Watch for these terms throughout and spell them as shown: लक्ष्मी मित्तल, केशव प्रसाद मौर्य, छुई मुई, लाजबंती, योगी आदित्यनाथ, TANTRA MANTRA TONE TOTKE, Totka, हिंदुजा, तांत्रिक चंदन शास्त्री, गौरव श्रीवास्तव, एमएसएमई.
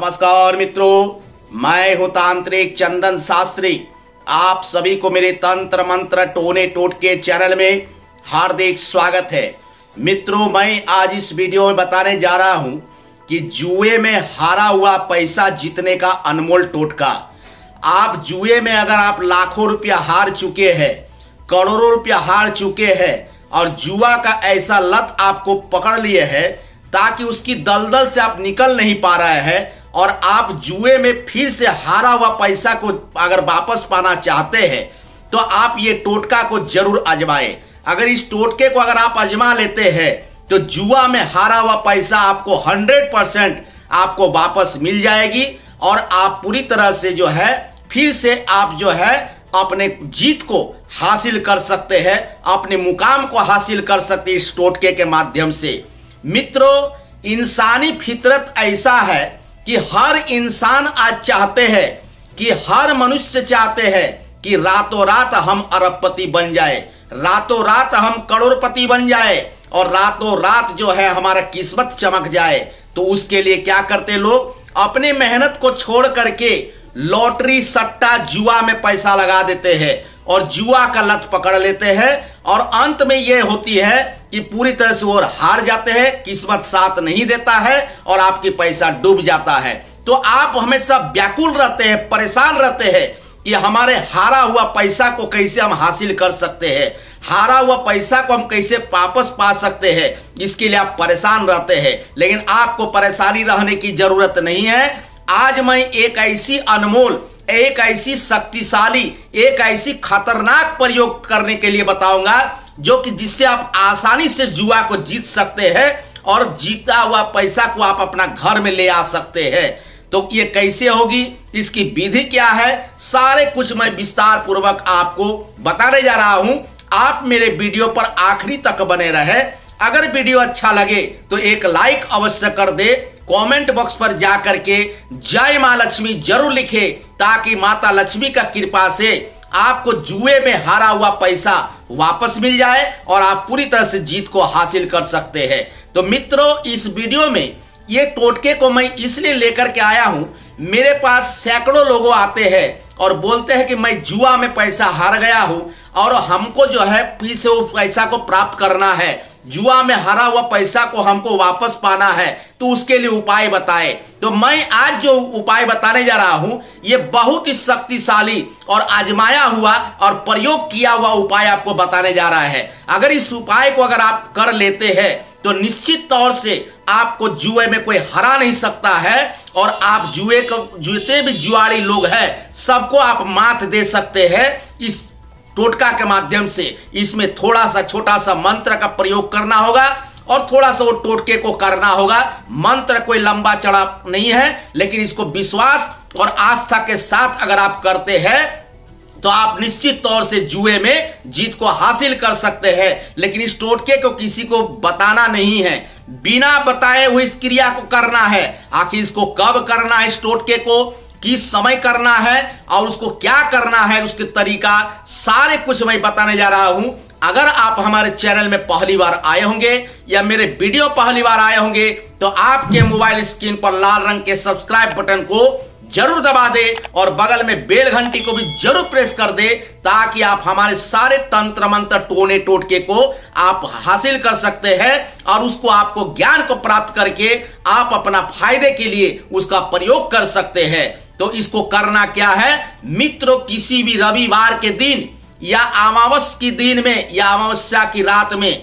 नमस्कार मित्रों, मैं हूं तांत्रिक चंदन शास्त्री। आप सभी को मेरे तंत्र मंत्र टोने टोटके चैनल में हार्दिक स्वागत है। मित्रों, मैं आज इस वीडियो में बताने जा रहा हूं कि जुए में हारा हुआ पैसा जीतने का अनमोल टोटका। आप जुए में अगर आप लाखों रुपया हार चुके हैं, करोड़ों रुपया हार चुके हैं और जुआ का ऐसा लत आपको पकड़ लिए है ताकि उसकी दलदल से आप निकल नहीं पा रहे हैं और आप जुए में फिर से हारा हुआ पैसा को अगर वापस पाना चाहते हैं तो आप ये टोटका को जरूर आजमाएं। अगर इस टोटके को अगर आप आजमा लेते हैं तो जुआ में हारा हुआ पैसा आपको 100% आपको वापस मिल जाएगी और आप पूरी तरह से जो है फिर से आप जो है अपने जीत को हासिल कर सकते हैं, अपने मुकाम को हासिल कर सकते हैं इस टोटके के माध्यम से। मित्रों, इंसानी फितरत ऐसा है कि हर इंसान आज चाहते हैं कि हर मनुष्य चाहते हैं कि रातों रात हम अरबपति बन जाए, रातों रात हम करोड़पति बन जाए और रातों रात जो है हमारा किस्मत चमक जाए। तो उसके लिए क्या करते लोग अपने मेहनत को छोड़ करके लॉटरी सट्टा जुआ में पैसा लगा देते हैं और जुआ का लत पकड़ लेते हैं और अंत में यह होती है कि पूरी तरह से वो हार जाते हैं, किस्मत साथ नहीं देता है और आपकी पैसा डूब जाता है। तो आप हमेशा व्याकुल रहते हैं, परेशान रहते हैं कि हमारे हारा हुआ पैसा को कैसे हम हासिल कर सकते हैं, हारा हुआ पैसा को हम कैसे वापस पा सकते हैं, इसके लिए आप परेशान रहते हैं। लेकिन आपको परेशानी रहने की जरूरत नहीं है। आज मैं एक ऐसी अनमोल, एक ऐसी शक्तिशाली, एक ऐसी खतरनाक प्रयोग करने के लिए बताऊंगा जो कि जिससे आप आसानी से जुआ को जीत सकते हैं और जीता हुआ पैसा को आप अपना घर में ले आ सकते हैं। तो ये कैसे होगी, इसकी विधि क्या है, सारे कुछ मैं विस्तार पूर्वक आपको बताने जा रहा हूं। आप मेरे वीडियो पर आखिरी तक बने रहे। अगर वीडियो अच्छा लगे तो एक लाइक अवश्य कर दे, कमेंट बॉक्स पर जाकर के जय मां लक्ष्मी जरूर लिखे ताकि माता लक्ष्मी का कृपा से आपको जुए में हारा हुआ पैसा वापस मिल जाए और आप पूरी तरह से जीत को हासिल कर सकते हैं। तो मित्रों, इस वीडियो में ये टोटके को मैं इसलिए लेकर के आया हूं, मेरे पास सैकड़ों लोग आते हैं और बोलते हैं कि मैं जुआ में पैसा हार गया हूं और हमको जो है फिर से वो पैसा को प्राप्त करना है, जुआ में हारा हुआ पैसा को हमको वापस पाना है, तो उसके लिए उपाय बताएं। तो मैं आज जो उपाय बताने जा रहा हूं ये बहुत ही शक्तिशाली और आजमाया हुआ और प्रयोग किया हुआ उपाय आपको बताने जा रहा है। अगर इस उपाय को अगर आप कर लेते हैं तो निश्चित तौर से आपको जुए में कोई हरा नहीं सकता है और आप जुए को जितने भी जुआरी लोग हैं सबको आप मात दे सकते हैं इस टोटका के माध्यम से। इसमें थोड़ा सा छोटा सा मंत्र का प्रयोग करना होगा और थोड़ा सा वो टोटके को करना होगा। मंत्र कोई लंबा चढ़ा नहीं है, लेकिन इसको विश्वास और आस्था के साथ अगर आप करते हैं तो आप निश्चित तौर से जुए में जीत को हासिल कर सकते हैं। लेकिन इस टोटके को किसी को बताना नहीं है, बिना बताए हुए इस क्रिया को करना है। आखिर इसको कब करना है, इस टोटके को किस समय करना है और उसको क्या करना है, उसके तरीका सारे कुछ मैं बताने जा रहा हूं। अगर आप हमारे चैनल में पहली बार आए होंगे या मेरे वीडियो पहली बार आए होंगे तो आपके मोबाइल स्क्रीन पर लाल रंग के सब्सक्राइब बटन को जरूर दबा दे और बगल में बेल घंटी को भी जरूर प्रेस कर दे ताकि आप हमारे सारे तंत्र मंत्र टोने टोटके को आप हासिल कर सकते हैं और उसको आपको ज्ञान को प्राप्त करके आप अपना फायदे के लिए उसका प्रयोग कर सकते हैं। तो इसको करना क्या है मित्रों, किसी भी रविवार के दिन या अमावस के दिन में या अमावस्या की रात में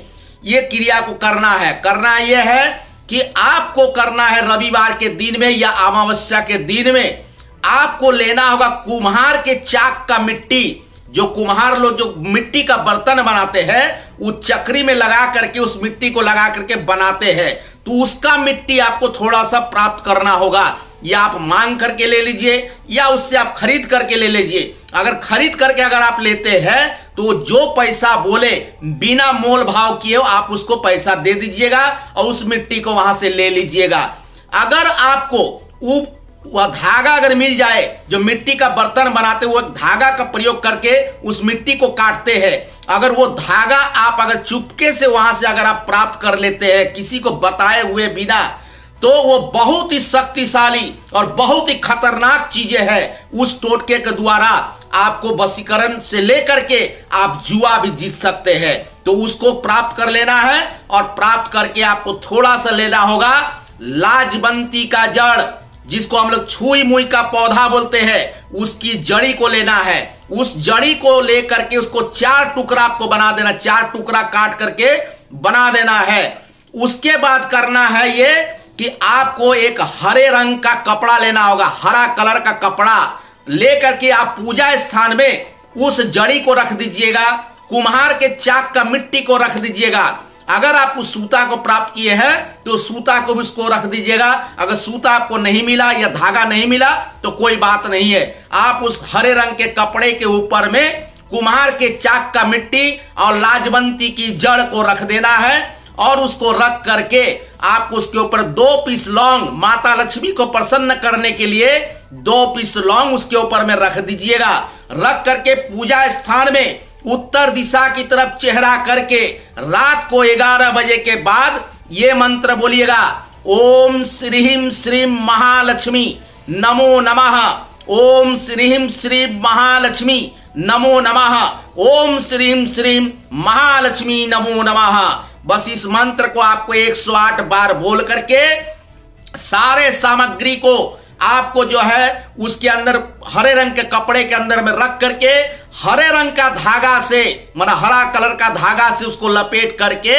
ये क्रिया को करना है। करना यह है कि आपको करना है रविवार के दिन में या अमावस्या के दिन में आपको लेना होगा कुम्हार के चाक का मिट्टी, जो कुम्हार लोग जो मिट्टी का बर्तन बनाते हैं वो चक्री में लगा करके उस मिट्टी को लगा करके बनाते हैं, तो उसका मिट्टी आपको थोड़ा सा प्राप्त करना होगा। या आप मांग करके ले लीजिए या उससे आप खरीद करके ले लीजिए। अगर खरीद करके अगर आप लेते हैं तो जो पैसा बोले बिना मोल भाव किए आप उसको पैसा दे दीजिएगा और उस मिट्टी को वहां से ले लीजिएगा। अगर आपको वह धागा अगर मिल जाए, जो मिट्टी का बर्तन बनाते हुए धागा का प्रयोग करके उस मिट्टी को काटते हैं, अगर वो धागा आप अगर चुपके से वहां से अगर आप प्राप्त कर लेते हैं किसी को बताए हुए बिना, तो वो बहुत ही शक्तिशाली और बहुत ही खतरनाक चीजें हैं। उस टोटके के द्वारा आपको वशीकरण से लेकर के आप जुआ भी जीत सकते हैं। तो उसको प्राप्त कर लेना है और प्राप्त करके आपको थोड़ा सा लेना होगा लाजबंती का जड़, जिसको हम लोग छुई मुई का पौधा बोलते हैं, उसकी जड़ी को लेना है। उस जड़ी को लेकर के उसको चार टुकड़ा आपको बना देना, चार टुकड़ा काट करके बना देना है। उसके बाद करना है ये कि आपको एक हरे रंग का कपड़ा लेना होगा, हरा कलर का कपड़ा लेकर के आप पूजा स्थान में उस जड़ी को रख दीजिएगा। कुम्हार के चाक का मिट्टी को रख दीजिएगा। अगर आप उस सूता को प्राप्त किए हैं तो सूता को भी उसको रख दीजिएगा। अगर सूता आपको नहीं मिला या धागा नहीं मिला तो कोई बात नहीं है, आप उस हरे रंग के कपड़े के ऊपर में कुम्हार के चाक का मिट्टी और लाजबंती की जड़ को रख देना है। और उसको रख करके आप उसके ऊपर 2 पीस लौंग, माता लक्ष्मी को प्रसन्न करने के लिए 2 पीस लौंग उसके ऊपर में रख दीजिएगा। रख करके पूजा स्थान में उत्तर दिशा की तरफ चेहरा करके रात को 11 बजे के बाद ये मंत्र बोलिएगा, ओम श्रीम श्रीम महालक्ष्मी नमो नमः, ओम श्रीम श्रीम महालक्ष्मी नमो नमः, ओम श्रीम श्रीम महालक्ष्मी नमो नमः। बस इस मंत्र को आपको 108 बार बोल करके सारे सामग्री को आपको जो है उसके अंदर हरे रंग के कपड़े के अंदर में रख करके हरे रंग का धागा से, माना हरा कलर का धागा से उसको लपेट करके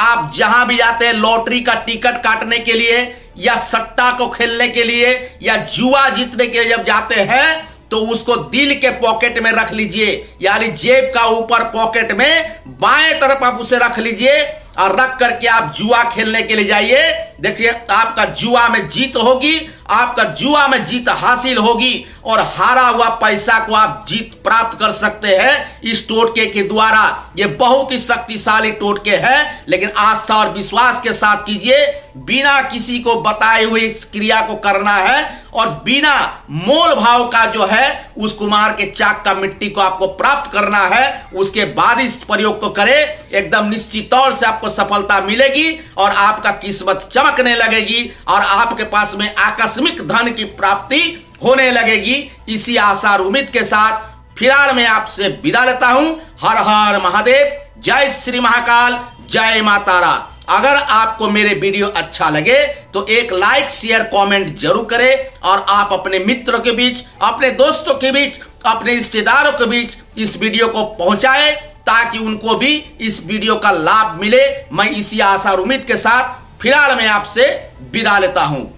आप जहां भी जाते हैं, लॉटरी का टिकट काटने के लिए या सट्टा को खेलने के लिए या जुआ जीतने के लिए जब जाते हैं तो उसको दिल के पॉकेट में रख लीजिए, यानी जेब का ऊपर पॉकेट में बाएं तरफ आप उसे रख लीजिए और रख करके आप जुआ खेलने के लिए जाइए। देखिए आपका जुआ में जीत होगी, आपका जुआ में जीत हासिल होगी और हारा हुआ पैसा को आप जीत प्राप्त कर सकते हैं इस टोटके के द्वारा। ये बहुत ही शक्तिशाली टोटके हैं, लेकिन आस्था और विश्वास के साथ कीजिए। बिना किसी को बताए हुए इस क्रिया को करना है और बिना मोल भाव का जो है उस कुमार के चाक का मिट्टी को आपको प्राप्त करना है। उसके बाद इस प्रयोग को करें, एकदम निश्चित तौर से आपको सफलता मिलेगी और आपका किस्मत चमकने लगेगी और आपके पास में आकस्मिक धन की प्राप्ति होने लगेगी। इसी आशा और उम्मीद के साथ फिलहाल मैं आपसे विदा लेता हूं। हर हर महादेव, जय श्री महाकाल, जय मातारा। अगर आपको मेरे वीडियो अच्छा लगे तो एक लाइक, शेयर, कमेंट जरूर करें और आप अपने मित्रों के बीच, अपने दोस्तों के बीच, अपने रिश्तेदारों के बीच इस वीडियो को पहुंचाएं ताकि उनको भी इस वीडियो का लाभ मिले। मैं इसी आशा और उम्मीद के साथ फिलहाल मैं आपसे विदा लेता हूं।